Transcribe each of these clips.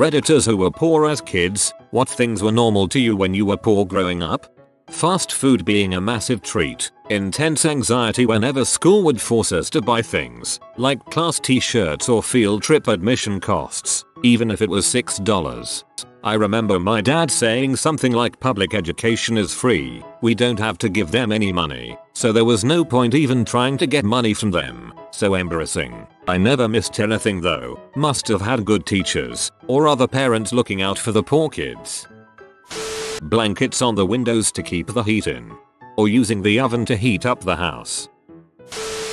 Redditors who were poor as kids, what things were normal to you when you were poor growing up? Fast food being a massive treat, intense anxiety whenever school would force us to buy things, like class t-shirts or field trip admission costs, even if it was $6. I remember my dad saying something like public education is free, we don't have to give them any money, so there was no point even trying to get money from them. So embarrassing. I never missed anything though, must have had good teachers, or other parents looking out for the poor kids. Blankets on the windows to keep the heat in. Or using the oven to heat up the house.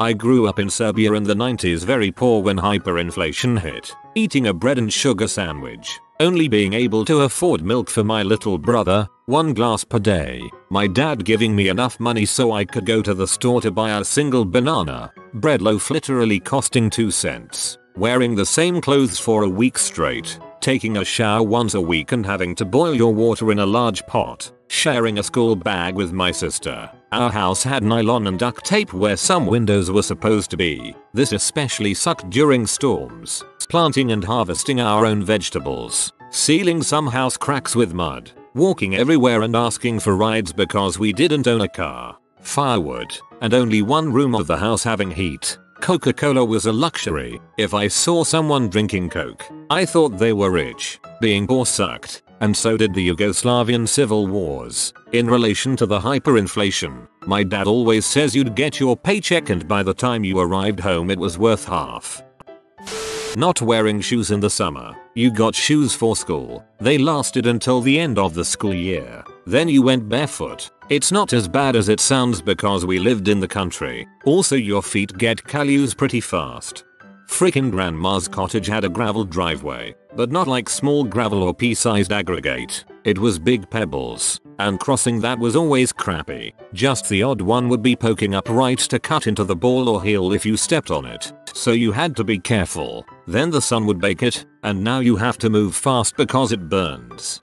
I grew up in Serbia in the 90s, very poor when hyperinflation hit, eating a bread and sugar sandwich, only being able to afford milk for my little brother, one glass per day, my dad giving me enough money so I could go to the store to buy a single banana, bread loaf literally costing 2 cents, wearing the same clothes for a week straight, taking a shower once a week and having to boil your water in a large pot, sharing a school bag with my sister. Our house had nylon and duct tape where some windows were supposed to be. This especially sucked during storms, planting and harvesting our own vegetables, sealing some house cracks with mud, walking everywhere and asking for rides because we didn't own a car, firewood, and only one room of the house having heat. Coca-Cola was a luxury. If I saw someone drinking Coke, I thought they were rich. Being poor sucked, and so did the Yugoslavian civil wars. In relation to the hyperinflation, my dad always says you'd get your paycheck and by the time you arrived home it was worth half. Not wearing shoes in the summer. You got shoes for school. They lasted until the end of the school year. Then you went barefoot. It's not as bad as it sounds because we lived in the country. Also, your feet get calluses pretty fast. Frickin' grandma's cottage had a gravel driveway, but not like small gravel or pea-sized aggregate. It was big pebbles, and crossing that was always crappy. Just the odd one would be poking upright to cut into the ball or heel if you stepped on it, so you had to be careful. Then the sun would bake it, and now you have to move fast because it burns.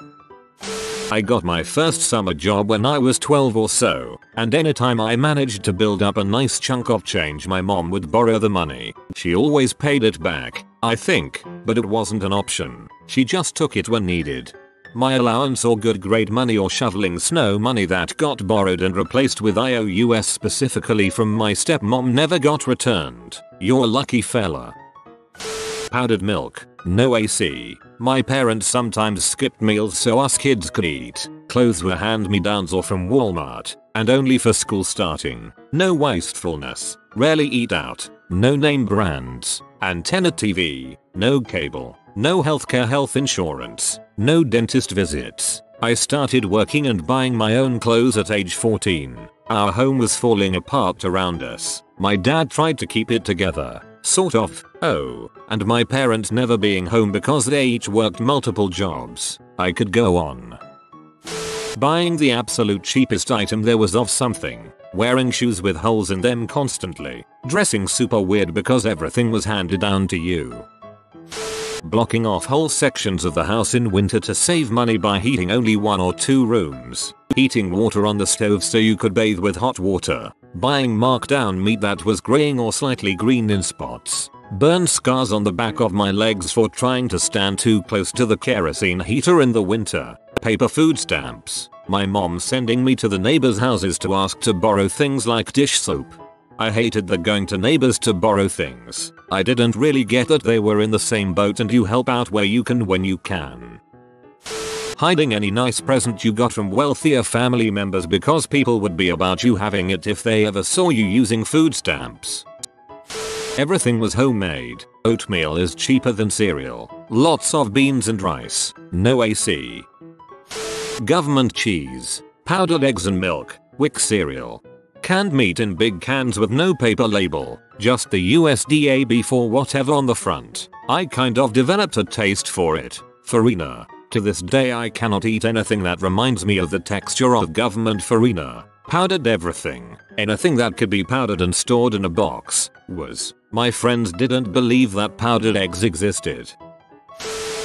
I got my first summer job when I was 12 or so, and anytime I managed to build up a nice chunk of change my mom would borrow the money. She always paid it back, I think, but it wasn't an option. She just took it when needed. My allowance or good grade money or shoveling snow money that got borrowed and replaced with IOUs specifically from my stepmom never got returned. You're a lucky fella. Powdered milk. No AC. My parents sometimes skipped meals so us kids could eat. Clothes were hand-me-downs or from Walmart, and only for school starting. No wastefulness. Rarely eat out. No name brands. Antenna TV. No cable. No healthcare health insurance. No dentist visits. I started working and buying my own clothes at age 14. Our home was falling apart around us. My dad tried to keep it together. Sort of. Oh, and my parents never being home because they each worked multiple jobs. I could go on. Buying the absolute cheapest item there was of something. Wearing shoes with holes in them constantly. Dressing super weird because everything was handed down to you. Blocking off whole sections of the house in winter to save money by heating only 1 or 2 rooms. Heating water on the stove so you could bathe with hot water. Buying markdown meat that was graying or slightly green in spots. Burn scars on the back of my legs for trying to stand too close to the kerosene heater in the winter. Paper food stamps. My mom sending me to the neighbors' houses to ask to borrow things like dish soap. I hated the going to neighbors to borrow things. I didn't really get that they were in the same boat and you help out where you can when you can. Hiding any nice present you got from wealthier family members because people would be about you having it if they ever saw you using food stamps. Everything was homemade. Oatmeal is cheaper than cereal. Lots of beans and rice. No AC. Government cheese. Powdered eggs and milk. Wick cereal. Canned meat in big cans with no paper label. Just the USDA before whatever on the front. I kind of developed a taste for it. Farina. To this day I cannot eat anything that reminds me of the texture of government farina. Powdered everything. Anything that could be powdered and stored in a box was. My friends didn't believe that powdered eggs existed.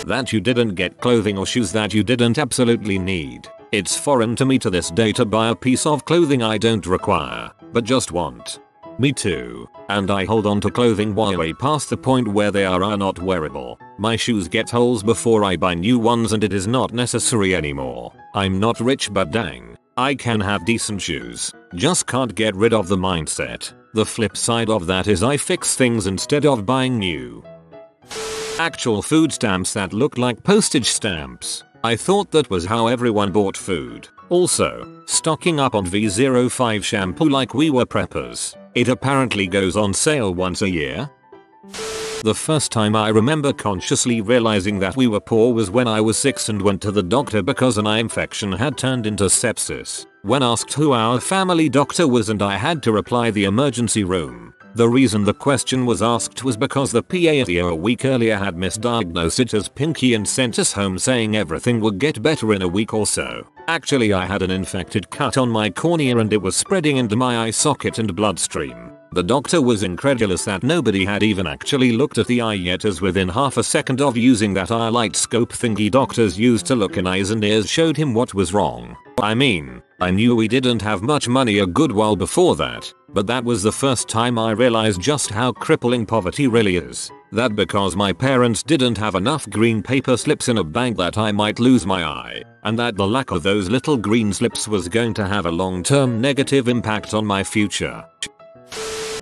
That you didn't get clothing or shoes that you didn't absolutely need. It's foreign to me to this day to buy a piece of clothing I don't require, but just want. Me too. And I hold on to clothing while way past the point where they are not wearable. My shoes get holes before I buy new ones and it is not necessary anymore. I'm not rich but dang, I can have decent shoes. Just can't get rid of the mindset. The flip side of that is I fix things instead of buying new. Actual food stamps that looked like postage stamps. I thought that was how everyone bought food. Also, stocking up on V05 shampoo like we were preppers. It apparently goes on sale once a year. The first time I remember consciously realizing that we were poor was when I was 6 and went to the doctor because an eye infection had turned into sepsis. When asked who our family doctor was and I had to reply the emergency room. The reason the question was asked was because the PA a week earlier had misdiagnosed it as pinky and sent us home saying everything would get better in a week or so. Actually, I had an infected cut on my cornea and it was spreading into my eye socket and bloodstream. The doctor was incredulous that nobody had even actually looked at the eye yet, as within half a second of using that eye light scope thingy doctors used to look in eyes and ears showed him what was wrong. I mean, I knew we didn't have much money a good while before that, but that was the first time I realized just how crippling poverty really is. That because my parents didn't have enough green paper slips in a bank that I might lose my eye, and that the lack of those little green slips was going to have a long-term negative impact on my future.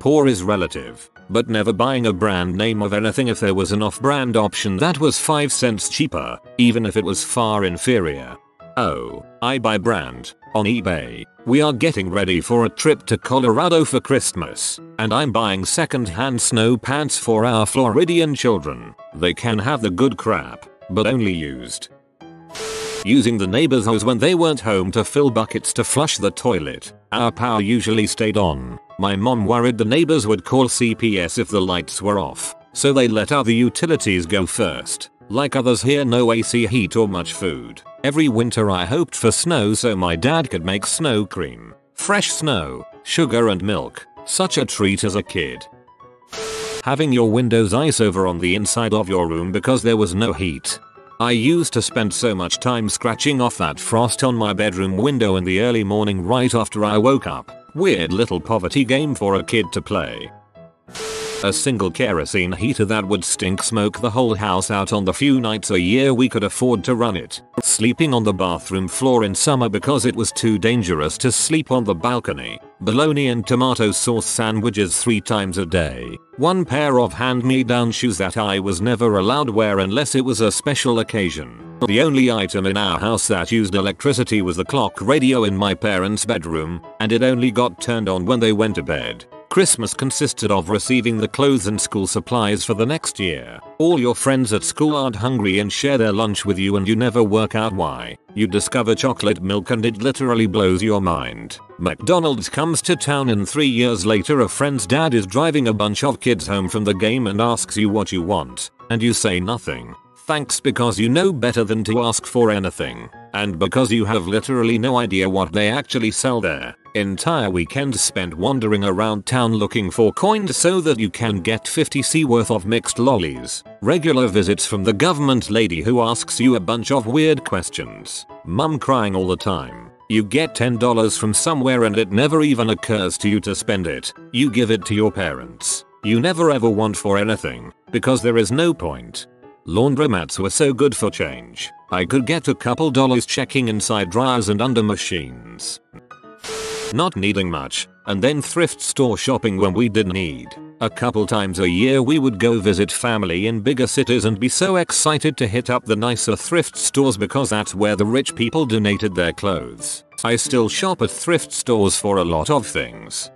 Poor is relative, but never buying a brand name of anything if there was an off-brand option that was 5 cents cheaper, even if it was far inferior. Oh, I buy brand on eBay. We are getting ready for a trip to Colorado for Christmas, and I'm buying second-hand snow pants for our Floridian children. They can have the good crap, but only used. Using the neighbor's hose when they weren't home to fill buckets to flush the toilet. Our power usually stayed on. My mom worried the neighbors would call CPS if the lights were off, so they let other utilities go first. Like others here, no AC, heat or much food. Every winter I hoped for snow so my dad could make snow cream. Fresh snow, sugar and milk. Such a treat as a kid. Having your windows ice over on the inside of your room because there was no heat. I used to spend so much time scratching off that frost on my bedroom window in the early morning right after I woke up. Weird little poverty game for a kid to play. A single kerosene heater that would stink smoke the whole house out on the few nights a year we could afford to run it. Sleeping on the bathroom floor in summer because it was too dangerous to sleep on the balcony. Bologna and tomato sauce sandwiches 3 times a day. One pair of hand-me-down shoes that I was never allowed to wear unless it was a special occasion. The only item in our house that used electricity was the clock radio in my parents' bedroom, and it only got turned on when they went to bed. Christmas consisted of receiving the clothes and school supplies for the next year. All your friends at school aren't hungry and share their lunch with you and you never work out why. You discover chocolate milk and it literally blows your mind. McDonald's comes to town and 3 years later a friend's dad is driving a bunch of kids home from the game and asks you what you want, and you say nothing. Thanks, because you know better than to ask for anything, and because you have literally no idea what they actually sell there. Entire weekend spent wandering around town looking for coins so that you can get 50 cents worth of mixed lollies. Regular visits from the government lady who asks you a bunch of weird questions. Mum crying all the time. You get $10 from somewhere and it never even occurs to you to spend it. You give it to your parents. You never ever want for anything, because there is no point. Laundromats were so good for change. I could get a couple dollars checking inside dryers and under machines. Not needing much, and then thrift store shopping when we did need. A couple times a year we would go visit family in bigger cities and be so excited to hit up the nicer thrift stores because that's where the rich people donated their clothes. I still shop at thrift stores for a lot of things.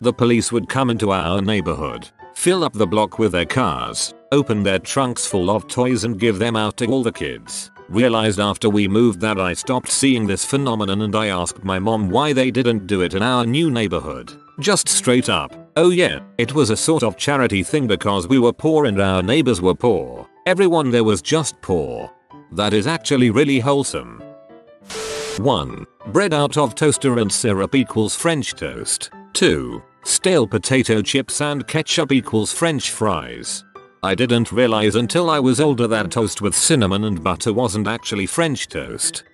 The police would come into our neighborhood, fill up the block with their cars, open their trunks full of toys and give them out to all the kids. Realized after we moved that I stopped seeing this phenomenon and I asked my mom why they didn't do it in our new neighborhood. Just straight up, oh yeah, it was a sort of charity thing because we were poor and our neighbors were poor. Everyone there was just poor. That is actually really wholesome. 1. Bread out of toaster and syrup equals French toast. 2. Stale potato chips and ketchup equals French fries. I didn't realize until I was older that toast with cinnamon and butter wasn't actually French toast.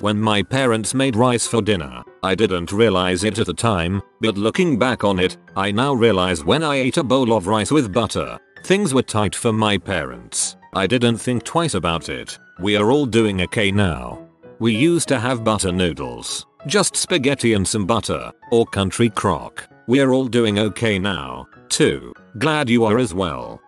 When my parents made rice for dinner, I didn't realize it at the time, but looking back on it, I now realize when I ate a bowl of rice with butter, things were tight for my parents. I didn't think twice about it. We are all doing okay now. We used to have butter noodles, just spaghetti and some butter, or country crock. We are all doing okay now, too. Glad you are as well.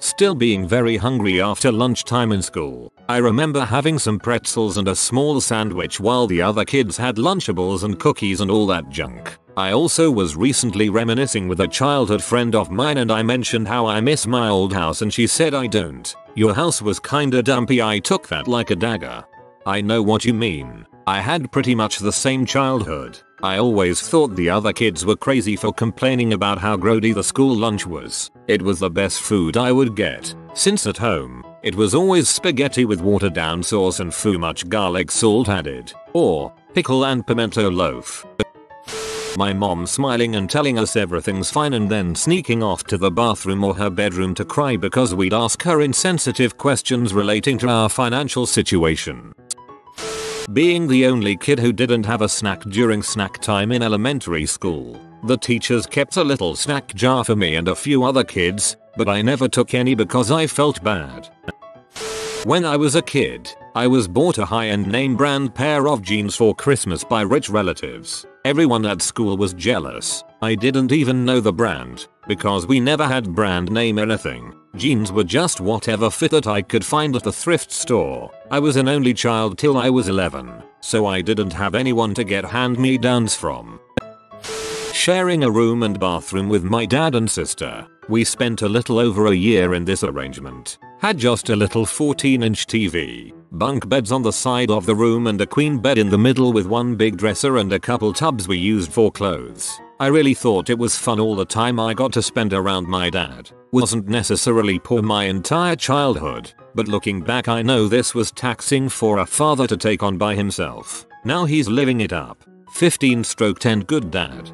Still being very hungry after lunchtime in school, I remember having some pretzels and a small sandwich while the other kids had Lunchables and cookies and all that junk. I also was recently reminiscing with a childhood friend of mine and I mentioned how I miss my old house and she said, "I don't. Your house was kinda dumpy." I took that like a dagger. I know what you mean. I had pretty much the same childhood. I always thought the other kids were crazy for complaining about how grody the school lunch was. It was the best food I would get, since at home, it was always spaghetti with watered down sauce and too much garlic salt added, or pickle and pimento loaf. My mom smiling and telling us everything's fine and then sneaking off to the bathroom or her bedroom to cry because we'd ask her insensitive questions relating to our financial situation. Being the only kid who didn't have a snack during snack time in elementary school, the teachers kept a little snack jar for me and a few other kids, but I never took any because I felt bad. When I was a kid, I was bought a high-end name brand pair of jeans for Christmas by rich relatives. Everyone at school was jealous. I didn't even know the brand, because we never had brand name anything. Jeans were just whatever fit that I could find at the thrift store. I was an only child till I was 11, so I didn't have anyone to get hand-me-downs from. Sharing a room and bathroom with my dad and sister, we spent a little over a year in this arrangement. Had just a little 14-inch TV, bunk beds on the side of the room and a queen bed in the middle with one big dresser and a couple tubs we used for clothes. I really thought it was fun all the time I got to spend around my dad. Wasn't necessarily poor my entire childhood, but looking back I know this was taxing for a father to take on by himself. Now he's living it up. 15/10 good dad.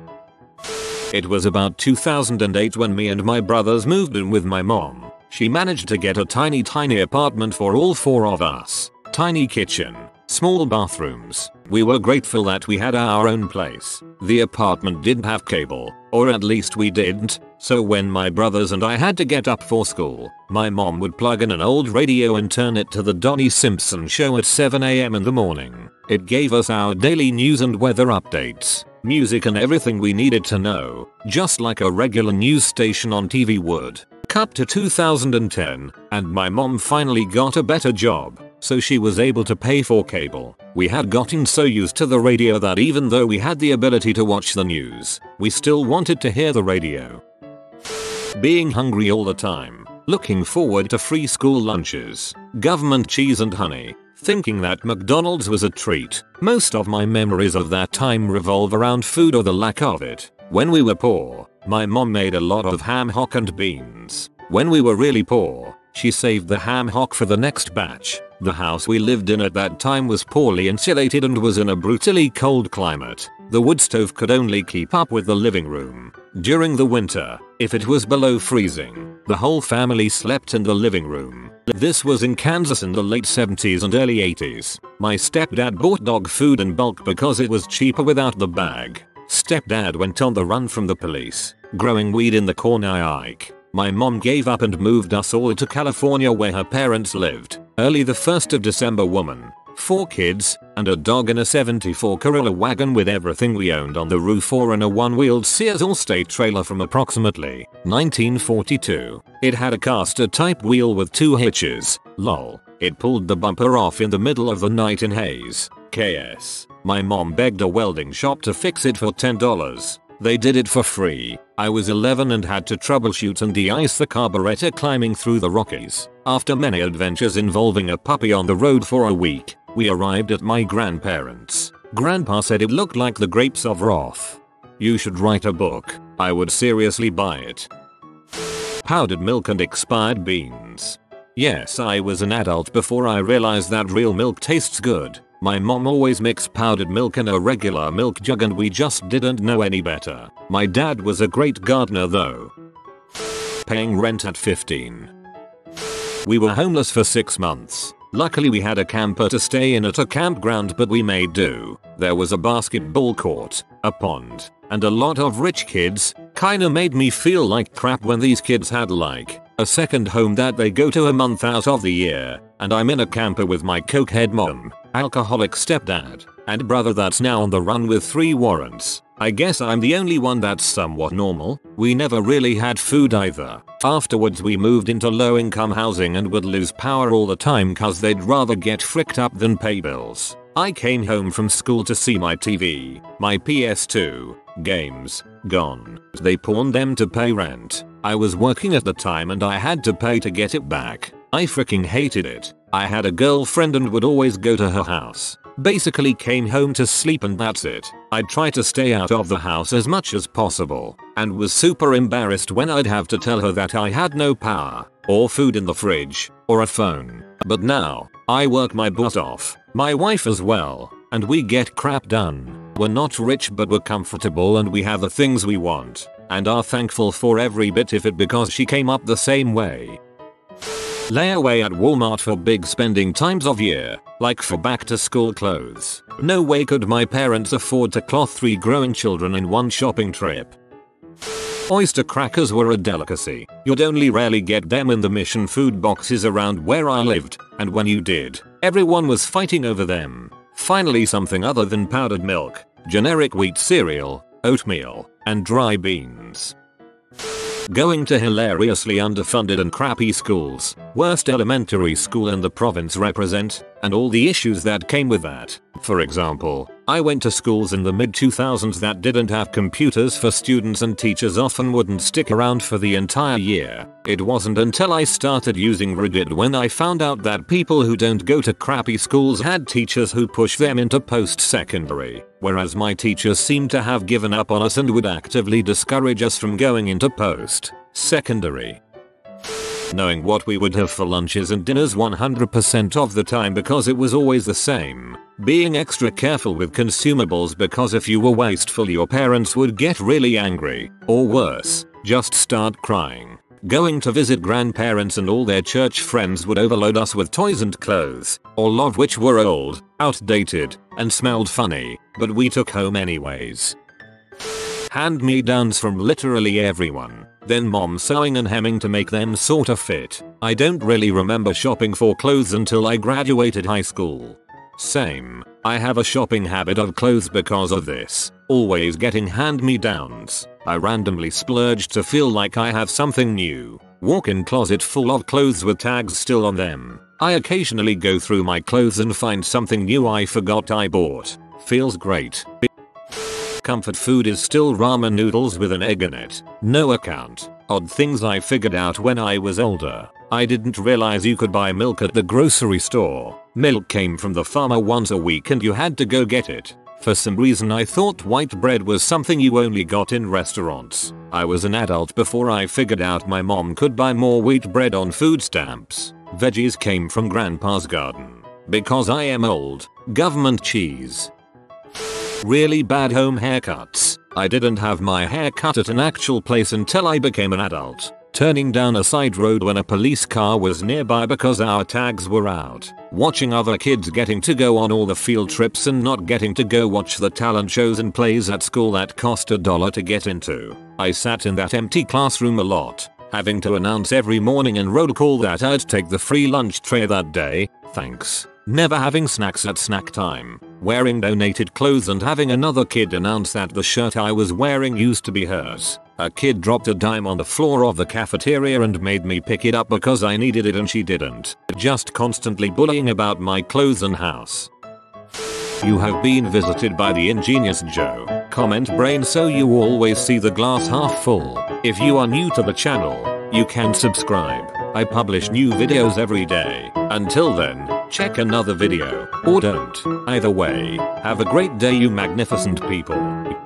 It was about 2008 when me and my brothers moved in with my mom. She managed to get a tiny apartment for all four of us. Tiny kitchen, small bathrooms. We were grateful that we had our own place. The apartment didn't have cable, or at least we didn't, so when my brothers and I had to get up for school, my mom would plug in an old radio and turn it to the Donnie Simpson show at 7 a.m. in the morning. It gave us our daily news and weather updates, music and everything we needed to know, just like a regular news station on TV would. Cut to 2010, and my mom finally got a better job, so she was able to pay for cable. We had gotten so used to the radio that even though we had the ability to watch the news, we still wanted to hear the radio. Being hungry all the time, looking forward to free school lunches, government cheese and honey, thinking that McDonald's was a treat. Most of my memories of that time revolve around food or the lack of it. When we were poor, my mom made a lot of ham hock and beans. When we were really poor, she saved the ham hock for the next batch. The house we lived in at that time was poorly insulated and was in a brutally cold climate. The wood stove could only keep up with the living room. During the winter, if it was below freezing, the whole family slept in the living room. This was in Kansas in the late 70s and early 80s. My stepdad bought dog food in bulk because it was cheaper without the bag. Stepdad went on the run from the police, growing weed in the Klondike. My mom gave up and moved us all to California where her parents lived. Early the 1st of December, woman, 4 kids, and a dog in a 74 Corolla wagon with everything we owned on the roof or in a one-wheeled Sears Allstate trailer from approximately 1942. It had a caster type wheel with 2 hitches, lol. It pulled the bumper off in the middle of the night in Hayes, KS. My mom begged a welding shop to fix it for $10. They did it for free. I was 11 and had to troubleshoot and de-ice the carburetor climbing through the Rockies. After many adventures involving a puppy on the road for a week, we arrived at my grandparents'. Grandpa said it looked like the grapes of wrath. You should write a book. I would seriously buy it. Powdered milk and expired beans. Yes, I was an adult before I realized that real milk tastes good. My mom always mixed powdered milk in a regular milk jug and we just didn't know any better. My dad was a great gardener though. Paying rent at 15. We were homeless for 6 months. Luckily we had a camper to stay in at a campground, but we made do. There was a basketball court, a pond, and a lot of rich kids. Kinda made me feel like crap when these kids had like a second home that they go to a month out of the year, and I'm in a camper with my cokehead mom, alcoholic stepdad, and brother that's now on the run with 3 warrants. I guess I'm the only one that's somewhat normal. We never really had food either. Afterwards we moved into low income housing and would lose power all the time cause they'd rather get fricked up than pay bills. I came home from school to see my TV, my PS2, games, gone. They pawned them to pay rent. I was working at the time and I had to pay to get it back. I freaking hated it. I had a girlfriend and would always go to her house. Basically came home to sleep and that's it. I'd try to stay out of the house as much as possible and was super embarrassed when I'd have to tell her that I had no power or food in the fridge or a phone. But now, I work my butt off, my wife as well, and we get crap done. We're not rich but we're comfortable and we have the things we want and are thankful for every bit of it because she came up the same way. Layaway at Walmart for big spending times of year, like for back to school clothes. No way could my parents afford to clothe 3 growing children in one shopping trip. Oyster crackers were a delicacy. You'd only rarely get them in the mission food boxes around where I lived, and when you did, everyone was fighting over them. Finally something other than powdered milk, generic wheat cereal, oatmeal, and dry beans. Going to hilariously underfunded and crappy schools, worst elementary school in the province represent, and all the issues that came with that. For example, I went to schools in the mid-2000s that didn't have computers for students and teachers often wouldn't stick around for the entire year. It wasn't until I started using Reddit when I found out that people who don't go to crappy schools had teachers who push them into post-secondary, whereas my teachers seemed to have given up on us and would actively discourage us from going into post-secondary. Knowing what we would have for lunches and dinners 100% of the time because it was always the same. Being extra careful with consumables because if you were wasteful your parents would get really angry, or worse, just start crying. Going to visit grandparents and all their church friends would overload us with toys and clothes, all of which were old, outdated, and smelled funny, but we took home anyways. Hand-me-downs from literally everyone, then mom sewing and hemming to make them sorta fit. I don't really remember shopping for clothes until I graduated high school. Same, I have a shopping habit of clothes because of this, always getting hand-me-downs. I randomly splurge to feel like I have something new. Walk-in closet full of clothes with tags still on them. I occasionally go through my clothes and find something new I forgot I bought. Feels great. Comfort food is still ramen noodles with an egg in it. No account. Odd things I figured out when I was older. I didn't realize you could buy milk at the grocery store. Milk came from the farmer once a week and you had to go get it. For some reason I thought white bread was something you only got in restaurants. I was an adult before I figured out my mom could buy more wheat bread on food stamps. Veggies came from grandpa's garden. Because I am old. Government cheese. Really bad home haircuts. I didn't have my hair cut at an actual place until I became an adult, turning down a side road when a police car was nearby because our tags were out. Watching other kids getting to go on all the field trips and not getting to go watch the talent shows and plays at school that cost $1 to get into. I sat in that empty classroom a lot, having to announce every morning in roll call that I'd take the free lunch tray that day, thanks. Never having snacks at snack time, wearing donated clothes and having another kid announce that the shirt I was wearing used to be hers. A kid dropped a dime on the floor of the cafeteria and made me pick it up because I needed it and she didn't. Just constantly bullying about my clothes and house. You have been visited by the ingenious Joe. Comment brain so you always see the glass half full. If you are new to the channel, you can subscribe. I publish new videos every day. Until then, check another video, or don't. Either way, have a great day you magnificent people.